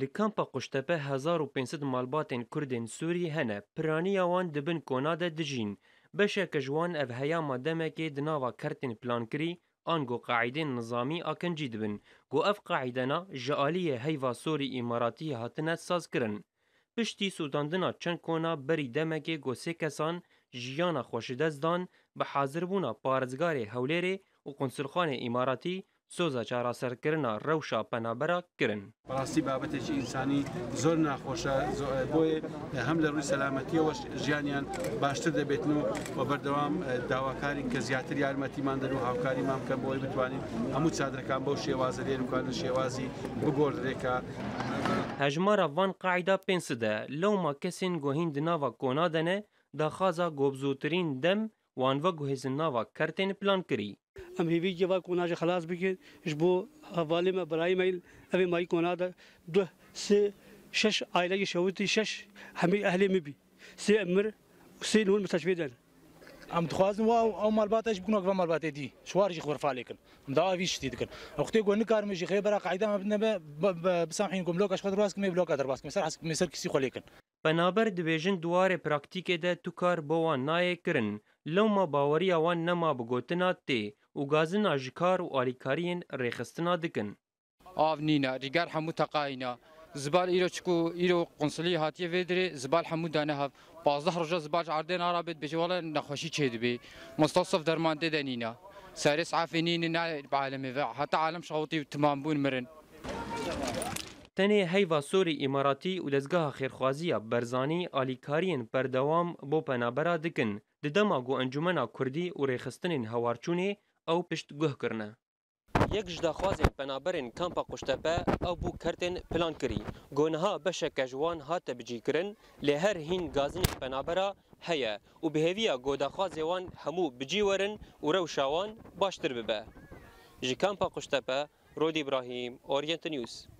Li kampa Qoştepe 1500 malbatên Kurdên Sûrî hene, piraniya wan dibin konada dijîn. Beşeke ji wan ev heyama demekê di nava kertên plankirî an go qaîdên nizamî akincî dibin, ku ev qaîdena ji aliyê Heyva Sorî Îmaratî hatine sazkirin. Piştî sûdandina çend kona berî demekê ku sê kesan jiyana xweşidest dan bi hazirbûna parêzgarê Hewlêrê û Konsulxanê Îmaratî سوزا چارا سر کرنا روشا پنابرا کرن. براستی بابتش انسانی زور نخوشه بوی حمله روی سلامتی و جیانیان باشتر ده بیتنو و بردوام داواکارین که زیاتر یارمتی من دنو هاوکاری مام کن بوی بتوانین همو چادرکان بو شیوازه دیر مکانن شیوازی بگول ریکا. هجمارا وان قاعده پینسده لوما کسین گوهین دناوا کنادنه دا خازا گوبزوترین دم وانوا گوهزن ناوا کرتین پلان کری. ام هیوی جوا کناج خلاص بکن اشبو حوالی ما برای میل اوی مای کنادا دو سه شش عائله شوتی شش همه اهل می بی سه امر سه نون مستشفی دن ام تخوازم واو مالبات اش بکنو اگوام مالبات دی شوارجی خورفاله کن ام دا ویش تید کن اختی گو نکار میشی خی برا قاعده ما بدنا بسامحین کوم لوک اش خود راس کمی بلوک ادر باس کمی سر حسب مسر کسی خلی کن بنابر دویژن دوار پراکتیکه ده تو کار بوان نای کرن لوما باوری اوان نما بگوتنا تی و گازنا جکار و آلیکارین ریخستنا دکن. آف نینا ریگر همو تقاینا زبال ایرو چکو ایرو قنصلی هاتیه ویدری زبال همو دانه هف بازده رجا زبال عردین عربت بجوالا نخوشی چید بی مستصف درمانده دنینا سارس عافینین نه بعالمی و حتی عالم شغوطی و تمام بون مرن. تنه هیوا سوری اماراتی و دزگاه خیرخوازی برزانی آلیکارین پردوام بو پنابرا دکن. ددما گو انجمنا کردی و ریخستنین هوارچونی او پشتگوه کرنه. یک جدا خوازین پنابرین کمپا قشتپه او بو کرتین پلان کری. گونها بشک جوان هات بجی کرن لی هر هین گازین پنابرا هیه و بهویا گودا خوازیوان همو بجی ورن و روشاوان باشتر ببه. جی کمپا قشتپه رود ابراهیم اورینت نیوز.